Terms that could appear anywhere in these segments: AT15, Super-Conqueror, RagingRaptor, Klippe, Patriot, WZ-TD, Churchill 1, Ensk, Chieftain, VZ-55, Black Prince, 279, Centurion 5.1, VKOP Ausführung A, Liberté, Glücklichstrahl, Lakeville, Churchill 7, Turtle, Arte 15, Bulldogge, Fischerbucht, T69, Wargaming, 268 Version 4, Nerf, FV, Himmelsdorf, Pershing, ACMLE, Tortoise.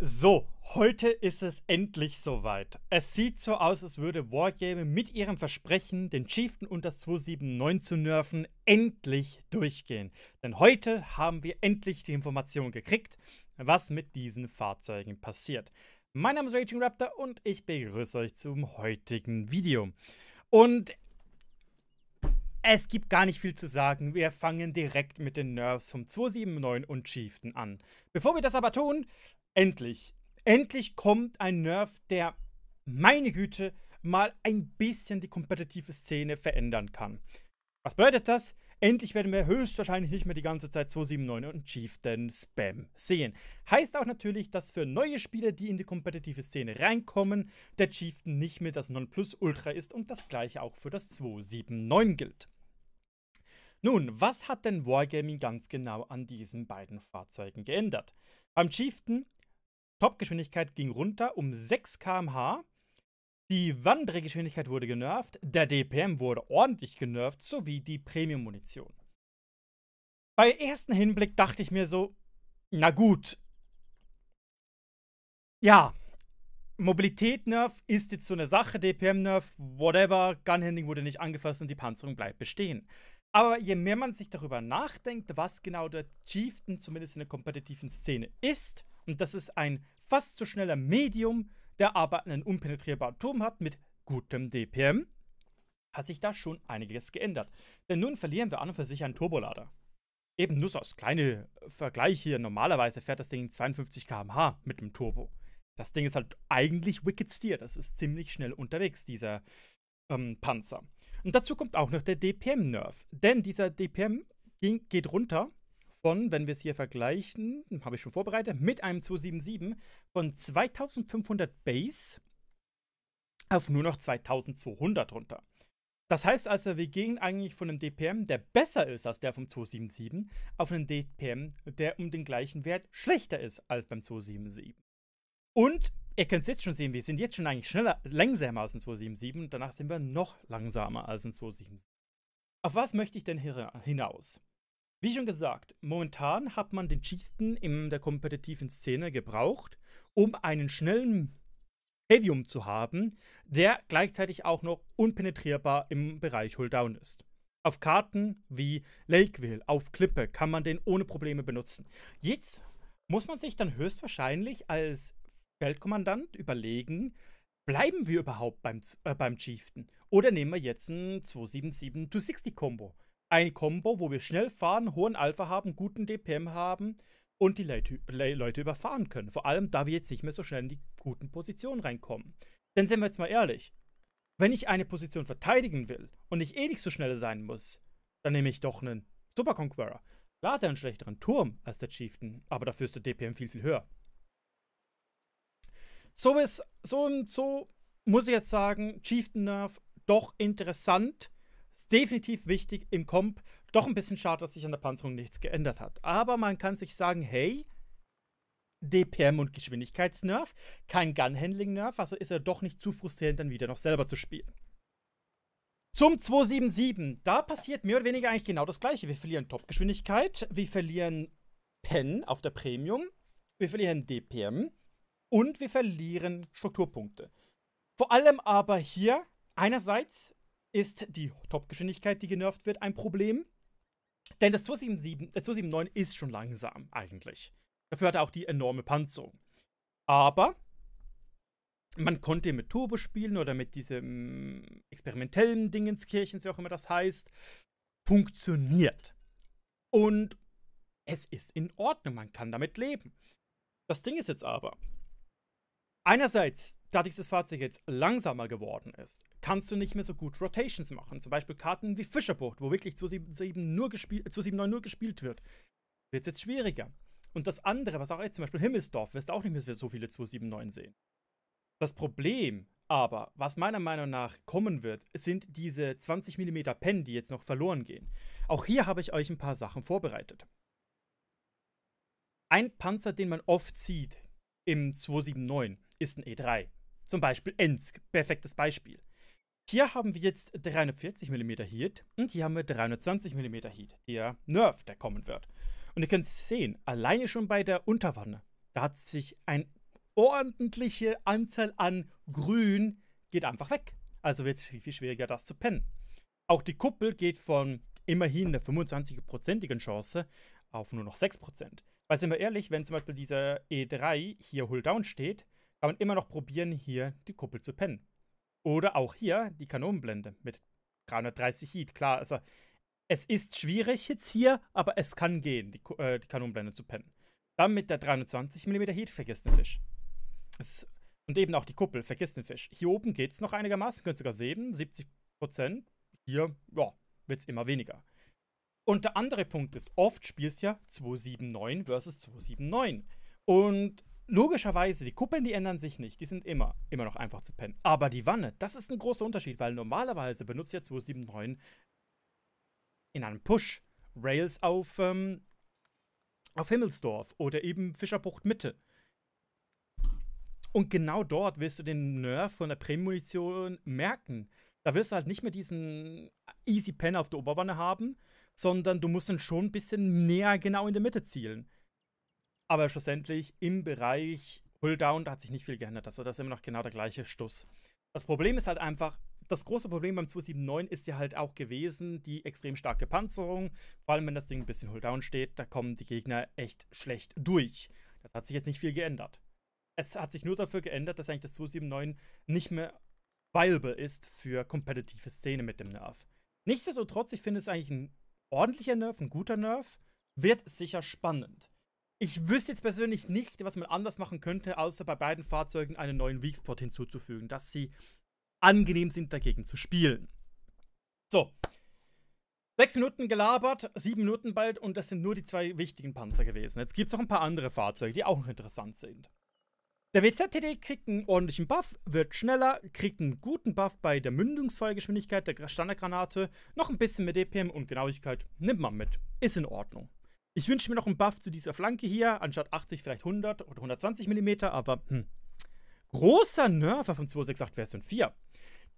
So, heute ist es endlich soweit. Es sieht so aus, als würde Wargaming mit ihrem Versprechen, den Chieftain und das 279 zu nerven, endlich durchgehen. Denn heute haben wir endlich die Information gekriegt, was mit diesen Fahrzeugen passiert. Mein Name ist RagingRaptor und ich begrüße euch zum heutigen Video. Und es gibt gar nicht viel zu sagen, wir fangen direkt mit den Nerfs vom 279 und Chieftain an. Bevor wir das aber tun... Endlich kommt ein Nerf, der, meine Güte, mal ein bisschen die kompetitive Szene verändern kann. Was bedeutet das? Endlich werden wir höchstwahrscheinlich nicht mehr die ganze Zeit 279 und Chieftain Spam sehen. Heißt auch natürlich, dass für neue Spieler, die in die kompetitive Szene reinkommen, der Chieftain nicht mehr das Nonplusultra ist und das gleiche auch für das 279 gilt. Nun, was hat denn Wargaming ganz genau an diesen beiden Fahrzeugen geändert? Beim Chieftain Topgeschwindigkeit ging runter um 6 km/h, die Wandrergeschwindigkeit wurde genervt, der DPM wurde ordentlich genervt, sowie die Premium-Munition. Bei ersten Hinblick dachte ich mir so, na gut, ja, Mobilität-Nerf ist jetzt so eine Sache, DPM-Nerf, whatever, Gunhandling wurde nicht angefasst und die Panzerung bleibt bestehen. Aber je mehr man sich darüber nachdenkt, was genau der Chieftain zumindest in der kompetitiven Szene ist, und das ist ein fast so schneller Medium, der aber einen unpenetrierbaren Turm hat mit gutem DPM, hat sich da schon einiges geändert. Denn nun verlieren wir an und für sich einen Turbolader. Eben nur so als kleine Vergleich hier, normalerweise fährt das Ding 52 km/h mit dem Turbo. Das Ding ist halt eigentlich Wicked Steer, das ist ziemlich schnell unterwegs, dieser Panzer. Und dazu kommt auch noch der DPM-Nerf, denn dieser DPM geht runter von, wenn wir es hier vergleichen, habe ich schon vorbereitet, mit einem 277 von 2500 Base auf nur noch 2200 runter. Das heißt also, wir gehen eigentlich von einem DPM, der besser ist als der vom 277, auf einen DPM, der um den gleichen Wert schlechter ist als beim 277. Und ihr könnt es jetzt schon sehen, wir sind jetzt schon eigentlich schneller, langsamer als ein 277 und danach sind wir noch langsamer als ein 277. Auf was möchte ich denn hier hinaus? Wie schon gesagt, momentan hat man den Chieftain in der kompetitiven Szene gebraucht, um einen schnellen Heavium zu haben, der gleichzeitig auch noch unpenetrierbar im Bereich Hulldown ist. Auf Karten wie Lakeville, auf Klippe kann man den ohne Probleme benutzen. Jetzt muss man sich dann höchstwahrscheinlich als Feldkommandant überlegen, bleiben wir überhaupt beim Chieftain oder nehmen wir jetzt ein 277-260-Kombo. Ein Kombo, wo wir schnell fahren, hohen Alpha haben, guten DPM haben und die Leute überfahren können. Vor allem, da wir jetzt nicht mehr so schnell in die guten Positionen reinkommen. Denn seien wir jetzt mal ehrlich, wenn ich eine Position verteidigen will und ich eh nicht so schnell sein muss, dann nehme ich doch einen Super-Conqueror. Klar hat er einen schlechteren Turm als der Chieftain, aber dafür ist der DPM viel, viel höher. So muss ich jetzt sagen, Chieftain-Nerf, doch interessant, ist definitiv wichtig im Comp, doch ein bisschen schade, dass sich an der Panzerung nichts geändert hat. Aber man kann sich sagen, hey, DPM- und Geschwindigkeitsnerf, kein Gun-Handling-Nerf, also ist er doch nicht zu frustrierend, dann wieder noch selber zu spielen. Zum 277, da passiert mehr oder weniger eigentlich genau das Gleiche. Wir verlieren Top-Geschwindigkeit, wir verlieren Pen auf der Premium, wir verlieren DPM. Und wir verlieren Strukturpunkte. Vor allem aber hier, einerseits ist die Topgeschwindigkeit, die genervt wird, ein Problem. Denn das 279 ist schon langsam eigentlich. Dafür hat er auch die enorme Panzerung. Aber man konnte mit Turbo spielen oder mit diesem experimentellen Dingenskirchen, wie auch immer das heißt, funktioniert. Und es ist in Ordnung, man kann damit leben. Das Ding ist jetzt aber... Einerseits, da dieses Fahrzeug jetzt langsamer geworden ist, kannst du nicht mehr so gut Rotations machen. Zum Beispiel Karten wie Fischerbucht, wo wirklich 279 nur gespielt wird. Wird es jetzt schwieriger. Und das andere, was auch jetzt zum Beispiel Himmelsdorf, wirst du auch nicht mehr so viele 279 sehen. Das Problem aber, was meiner Meinung nach kommen wird, sind diese 20 mm Pen, die jetzt noch verloren gehen. Auch hier habe ich euch ein paar Sachen vorbereitet. Ein Panzer, den man oft sieht im 279, ist ein E3. Zum Beispiel Ensk, perfektes Beispiel. Hier haben wir jetzt 340 mm Heat und hier haben wir 320 mm Heat, der Nerf, der kommen wird. Und ihr könnt es sehen, alleine schon bei der Unterwanne, da hat sich ein ordentliche Anzahl an Grün geht einfach weg. Also wird es viel, viel schwieriger, das zu pennen. Auch die Kuppel geht von immerhin einer 25%igen Chance auf nur noch 6%. Weil sind wir ehrlich, wenn zum Beispiel dieser E3 hier Hull-Down steht, kann man immer noch probieren, hier die Kuppel zu pennen. Oder auch hier die Kanonenblende mit 330 Heat. Klar, also es ist schwierig jetzt hier, aber es kann gehen, die Kanonenblende zu pennen. Dann mit der 320mm Heat, vergiss den Fisch. Und eben auch die Kuppel, vergiss den Fisch. Hier oben geht es noch einigermaßen, könnt sogar 70%. Hier, ja, wird es immer weniger. Und der andere Punkt ist, oft spielst du ja 279 versus 279. Und logischerweise, die Kuppeln, die ändern sich nicht. Die sind immer noch einfach zu pennen. Aber die Wanne, das ist ein großer Unterschied, weil normalerweise benutzt ja 279 in einem Push Rails auf Himmelsdorf oder eben Fischerbucht Mitte. Und genau dort wirst du den Nerv von der Prämunition merken. Da wirst du halt nicht mehr diesen Easy Pen auf der Oberwanne haben, sondern du musst dann schon ein bisschen näher genau in der Mitte zielen. Aber schlussendlich im Bereich Hull-Down, da hat sich nicht viel geändert. Also das ist immer noch genau der gleiche Stuss. Das Problem ist halt einfach, das große Problem beim 279 ist ja halt auch gewesen, die extrem starke Panzerung. Vor allem, wenn das Ding ein bisschen Hull-Down steht, da kommen die Gegner echt schlecht durch. Das hat sich jetzt nicht viel geändert. Es hat sich nur dafür geändert, dass eigentlich das 279 nicht mehr viable ist für kompetitive Szene mit dem Nerf. Nichtsdestotrotz, ich finde es eigentlich ein ordentlicher Nerf, ein guter Nerf, wird sicher spannend. Ich wüsste jetzt persönlich nicht, was man anders machen könnte, außer bei beiden Fahrzeugen einen neuen Weakspot hinzuzufügen, dass sie angenehm sind, dagegen zu spielen. So. 6 Minuten gelabert, 7 Minuten bald und das sind nur die 2 wichtigen Panzer gewesen. Jetzt gibt es noch ein paar andere Fahrzeuge, die auch noch interessant sind. Der WZ-TD kriegt einen ordentlichen Buff, wird schneller, kriegt einen guten Buff bei der Mündungsfeuergeschwindigkeit der Standardgranate, noch ein bisschen mit DPM und Genauigkeit nimmt man mit. Ist in Ordnung. Ich wünsche mir noch einen Buff zu dieser Flanke hier, anstatt 80 vielleicht 100 oder 120 mm, aber großer Nerver von 268 Version 4.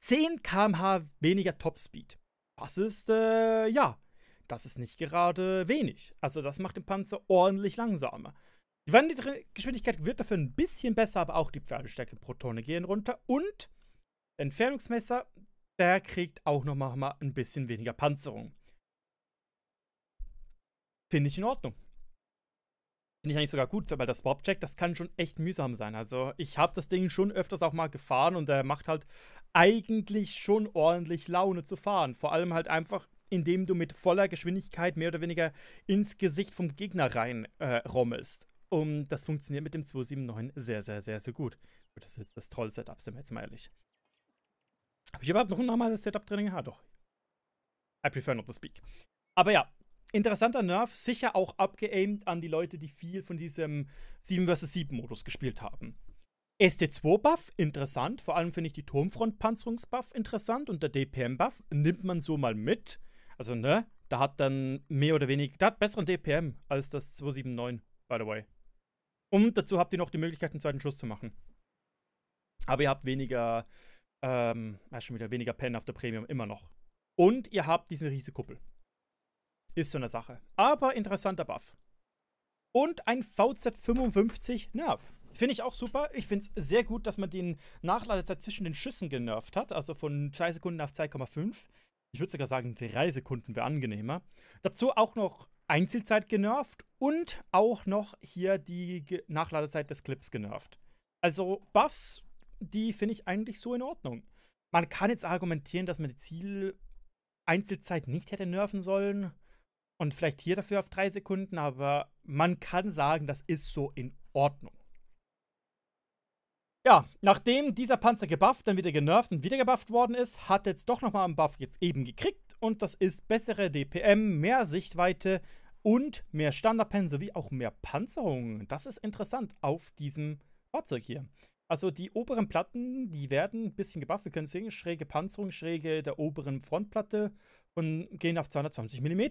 10 km/h weniger Topspeed. Das ist, ja, das ist nicht gerade wenig. Also das macht den Panzer ordentlich langsamer. Die Wandelgeschwindigkeit wird dafür ein bisschen besser, aber auch die Pferdestärke pro Tonne gehen runter. Und der Entfernungsmesser, der kriegt auch noch mal ein bisschen weniger Panzerung. Finde ich in Ordnung. Finde ich eigentlich sogar gut, weil das Warp-Check, das kann schon echt mühsam sein. Also ich habe das Ding schon öfters auch mal gefahren und der macht halt eigentlich schon ordentlich Laune zu fahren. Vor allem halt einfach, indem du mit voller Geschwindigkeit mehr oder weniger ins Gesicht vom Gegner rein rommelst. Und das funktioniert mit dem 279 sehr gut. Das ist jetzt das tolle Setup, sind wir jetzt mal ehrlich. Habe ich überhaupt noch ein normales Setup-Training? Ja, doch. I prefer not to speak. Aber ja, interessanter Nerf. Sicher auch abgeaimt an die Leute, die viel von diesem 7-vs-7-Modus gespielt haben. ST2-Buff, interessant. Vor allem finde ich die Turmfront-Panzerungsbuff interessant. Und der DPM-Buff nimmt man so mal mit. Also, ne, da hat dann mehr oder weniger, da hat besseren DPM als das 279, by the way. Und dazu habt ihr noch die Möglichkeit, einen zweiten Schuss zu machen. Aber ihr habt weniger, schon wieder weniger Pen auf der Premium, immer noch. Und ihr habt diese riesige Kuppel. Ist so eine Sache. Aber interessanter Buff. Und ein VZ-55 Nerf. Finde ich auch super. Ich finde es sehr gut, dass man den Nachladezeit zwischen den Schüssen genervt hat. Also von 2 Sekunden auf 2,5. Ich würde sogar sagen, 3 Sekunden wäre angenehmer. Dazu auch noch Einzelzeit genervt und auch noch hier die Nachladezeit des Clips genervt. Also Buffs, die finde ich eigentlich so in Ordnung. Man kann jetzt argumentieren, dass man die Ziel-Einzelzeit nicht hätte nerven sollen und vielleicht hier dafür auf 3 Sekunden, aber man kann sagen, das ist so in Ordnung. Ja, nachdem dieser Panzer gebufft, dann wieder genervt und wieder gebufft worden ist, hat jetzt doch nochmal einen Buff jetzt eben gekriegt. Und das ist bessere DPM, mehr Sichtweite und mehr Standardpen sowie auch mehr Panzerung. Das ist interessant auf diesem Fahrzeug hier. Also die oberen Platten, die werden ein bisschen gebufft. Wir können sehen, schräge Panzerung, schräge der oberen Frontplatte und gehen auf 220 mm.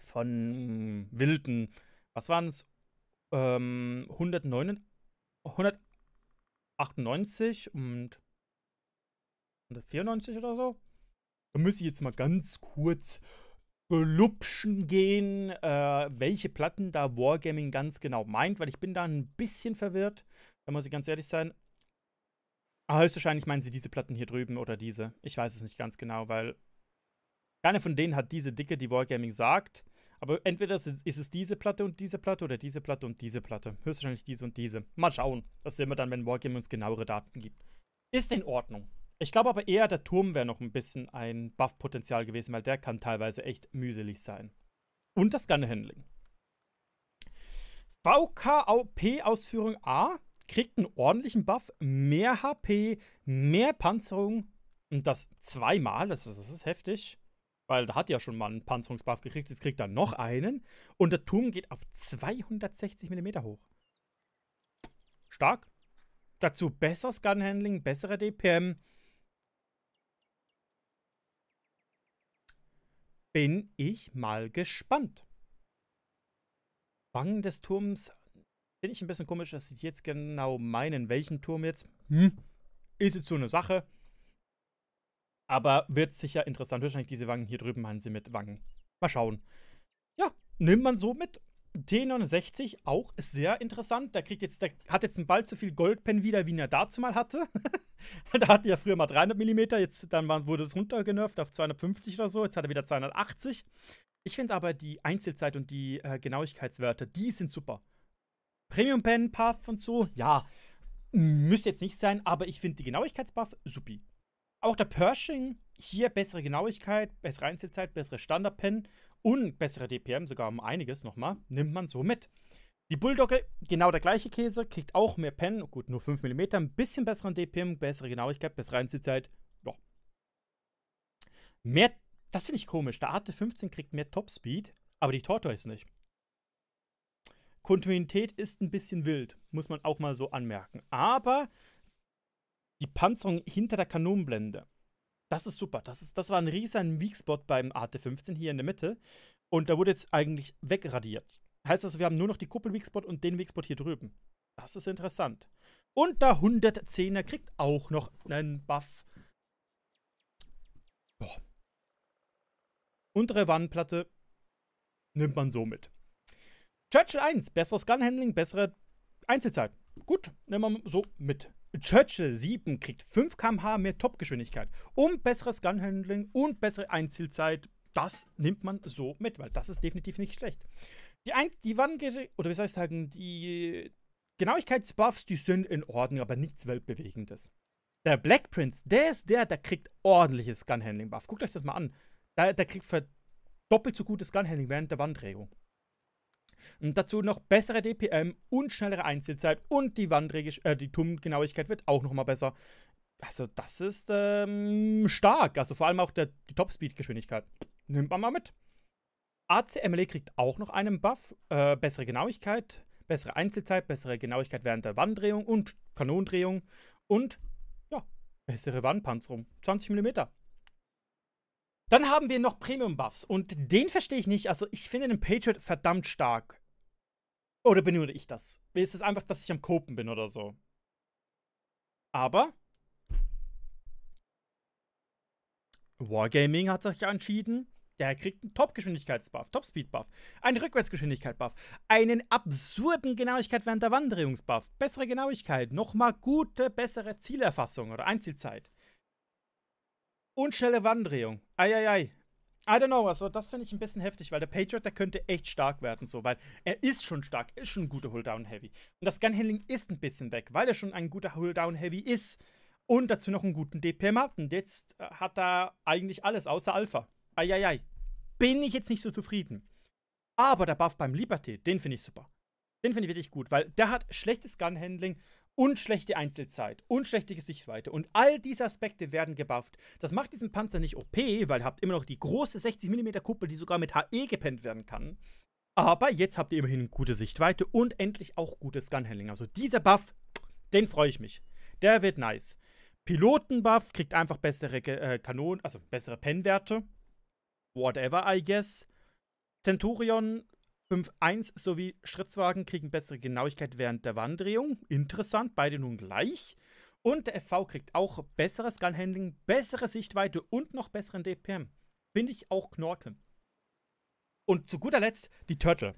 Von wilden, was waren es? 198 und 194 oder so. Da müsste ich jetzt mal ganz kurz Gelupschen gehen, welche Platten da Wargaming ganz genau meint, weil ich bin da ein bisschen verwirrt, da muss ich ganz ehrlich sein. Aber höchstwahrscheinlich meinen sie diese Platten hier drüben oder diese. Ich weiß es nicht ganz genau, weil keiner von denen hat diese Dicke, die Wargaming sagt. Aber entweder ist es diese Platte und diese Platte oder diese Platte und diese Platte. Höchstwahrscheinlich diese und diese. Mal schauen. Das sehen wir dann, wenn Wargaming uns genauere Daten gibt. Ist in Ordnung. Ich glaube aber eher, der Turm wäre noch ein bisschen ein Buff-Potenzial gewesen, weil der kann teilweise echt mühselig sein. Und das Gun-Handling. VKOP Ausführung A kriegt einen ordentlichen Buff, mehr HP, mehr Panzerung. Und das zweimal, das ist heftig. Weil da hat ja schon mal einen Panzerungsbuff gekriegt, jetzt kriegt er noch einen. Und der Turm geht auf 260 mm hoch. Stark. Dazu besseres Gun-Handling, bessere DPM. Bin ich mal gespannt. Wangen des Turms finde ich ein bisschen komisch, dass sie jetzt genau meinen, welchen Turm jetzt. Ist jetzt so eine Sache. Aber wird sicher interessant. Wahrscheinlich diese Wangen hier drüben meinen sie mit Wangen. Mal schauen. Ja, nimmt man so mit. T69 auch sehr interessant. Der hat jetzt einen Ball zu viel Goldpen wieder, wie er dazu mal hatte. Da hatte er früher mal 300 mm, jetzt dann wurde es runtergenervt auf 250 oder so. Jetzt hat er wieder 280. Ich finde aber die Einzelzeit und die Genauigkeitswerte, die sind super. Premium Pen, Path und so, ja, müsste jetzt nicht sein, aber ich finde die Genauigkeitsbuff supi. Auch der Pershing, hier bessere Genauigkeit, bessere Einzelzeit, bessere Standard-Pen und bessere DPM, sogar um einiges nochmal, nimmt man so mit. Die Bulldogge, genau der gleiche Käse, kriegt auch mehr Pen, gut, nur 5 mm, ein bisschen besseren DPM, bessere Genauigkeit, bessere Einzelzeit, ja. Mehr, das finde ich komisch, der Arte 15 kriegt mehr Topspeed, aber die Tortoise nicht. Kontinuität ist ein bisschen wild, muss man auch mal so anmerken, aber die Panzerung hinter der Kanonenblende, das ist super. Das war ein riesen Weakspot beim AT15 hier in der Mitte. Und da wurde jetzt eigentlich wegradiert. Heißt also, wir haben nur noch die Kuppel-Weakspot und den Weakspot hier drüben. Das ist interessant. Und der 110er kriegt auch noch einen Buff. Boah. Untere Wannenplatte nimmt man so mit. Churchill 1, besseres Gun-Handling, bessere Einzelzeit. Gut, nehmen wir so mit. Churchill 7 kriegt 5 km/h mehr Topgeschwindigkeit und besseres Gun-Handling und bessere Einzelzeit. Das nimmt man so mit, weil das ist definitiv nicht schlecht. Die Genauigkeitsbuffs, die sind in Ordnung, aber nichts Weltbewegendes. Der Black Prince, der kriegt ordentliches Gun-Handling-Buff. Guckt euch das mal an. Der kriegt doppelt so gutes Gun-Handling während der Wandregung. Und dazu noch bessere DPM und schnellere Einzelzeit und die Turmgenauigkeit wird auch nochmal besser. Also das ist stark. Also vor allem auch die Top-Speed-Geschwindigkeit. Nimmt man mal mit. ACMLE kriegt auch noch einen Buff. Bessere Genauigkeit, bessere Einzelzeit, bessere Genauigkeit während der Wanddrehung und Kanonendrehung und ja, bessere Wandpanzerung. 20 mm. Dann haben wir noch Premium-Buffs und den verstehe ich nicht. Also ich finde den Patriot verdammt stark. Oder benutze ich das? Ist es einfach, dass ich am Kopen bin oder so? Aber Wargaming hat sich ja entschieden, der kriegt einen Top-Geschwindigkeits-Buff, Top-Speed-Buff, einen Rückwärtsgeschwindigkeit-Buff, einen absurden Genauigkeit während der Wanderungs-Buff, bessere Genauigkeit, nochmal gute, bessere Zielerfassung oder Einzelzeit. Und schnelle Wanddrehung. Eieiei. I don't know. Also das finde ich ein bisschen heftig, weil der Patriot, der könnte echt stark werden. So, weil er ist schon stark, ist schon ein guter Hull-Down-Heavy. Und das Gun-Handling ist ein bisschen weg, weil er schon ein guter Hull-Down-Heavy ist. Und dazu noch einen guten DPM hat. Und jetzt hat er eigentlich alles außer Alpha. Eieiei. Bin ich jetzt nicht so zufrieden. Aber der Buff beim Liberté, den finde ich super. Den finde ich wirklich gut, weil der hat schlechtes Gun-Handling und schlechte Einzelzeit und schlechte Sichtweite. Und all diese Aspekte werden gebufft. Das macht diesen Panzer nicht OP, weil ihr habt immer noch die große 60 mm Kuppel, die sogar mit HE gepennt werden kann. Aber jetzt habt ihr immerhin gute Sichtweite und endlich auch gutes Gun-Handling. Also dieser Buff, den freue ich mich. Der wird nice. Piloten-Buff kriegt einfach bessere Kanonen, also bessere Pen-Werte. Whatever, I guess. Centurion 5.1 sowie Stritzwagen kriegen bessere Genauigkeit während der Wanddrehung. Interessant, beide nun gleich. Und der FV kriegt auch besseres Gun-Handling, bessere Sichtweite und noch besseren DPM. Finde ich auch knorke. Und zu guter Letzt die Turtle.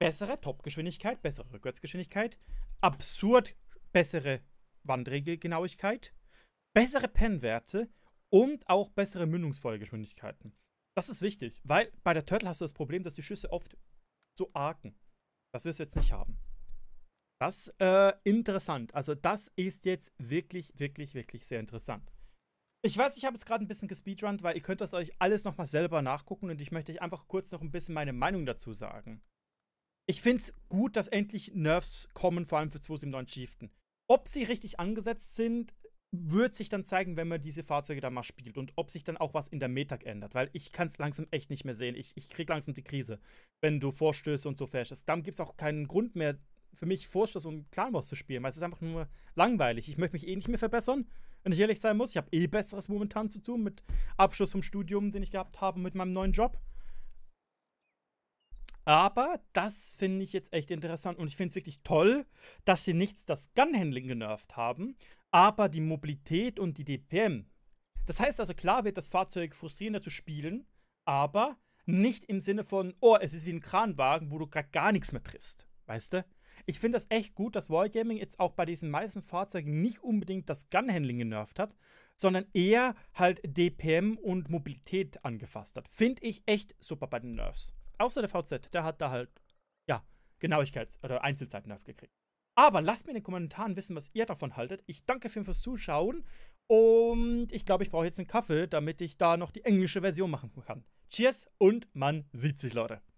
Bessere Top-Geschwindigkeit, bessere Rückwärtsgeschwindigkeit, absurd bessere Wandregelgenauigkeit, bessere Pennwerte und auch bessere Mündungsfeuergeschwindigkeiten. Das ist wichtig, weil bei der Turtle hast du das Problem, dass die Schüsse oft so arken. Das wirst du jetzt nicht haben. Das ist interessant. Also das ist jetzt wirklich, wirklich, wirklich sehr interessant. Ich weiß, ich habe jetzt gerade ein bisschen gespeedrunnt, weil ihr könnt das euch alles nochmal selber nachgucken und ich möchte euch einfach kurz noch ein bisschen meine Meinung dazu sagen. Ich finde es gut, dass endlich Nerfs kommen, vor allem für 279 Chieftain. Ob sie richtig angesetzt sind, wird sich dann zeigen, wenn man diese Fahrzeuge dann mal spielt und ob sich dann auch was in der Meta ändert, weil ich kann es langsam echt nicht mehr sehen. Ich kriege langsam die Krise, wenn du Vorstöße und so fährst. Dann gibt es auch keinen Grund mehr für mich, Vorstöße und Clan Wars zu spielen, weil es ist einfach nur langweilig. Ich möchte mich eh nicht mehr verbessern, wenn ich ehrlich sein muss. Ich habe eh Besseres momentan zu tun mit Abschluss vom Studium, den ich gehabt habe, mit meinem neuen Job. Aber das finde ich jetzt echt interessant und ich finde es wirklich toll, dass sie nichts das Gun-Handling genervt haben, aber die Mobilität und die DPM. Das heißt also, klar wird das Fahrzeug frustrierender zu spielen, aber nicht im Sinne von, oh, es ist wie ein Kranwagen, wo du gerade gar nichts mehr triffst, weißt du? Ich finde das echt gut, dass Wargaming jetzt auch bei diesen meisten Fahrzeugen nicht unbedingt das Gun-Handling genervt hat, sondern eher halt DPM und Mobilität angefasst hat. Finde ich echt super bei den Nerfs. Außer der VZ, der hat da halt, ja, Genauigkeits- oder Einzelzeiten-Nerf gekriegt. Aber lasst mir in den Kommentaren wissen, was ihr davon haltet. Ich danke fürs Zuschauen und ich glaube, ich brauche jetzt einen Kaffee, damit ich da noch die englische Version machen kann. Cheers und man sieht sich, Leute.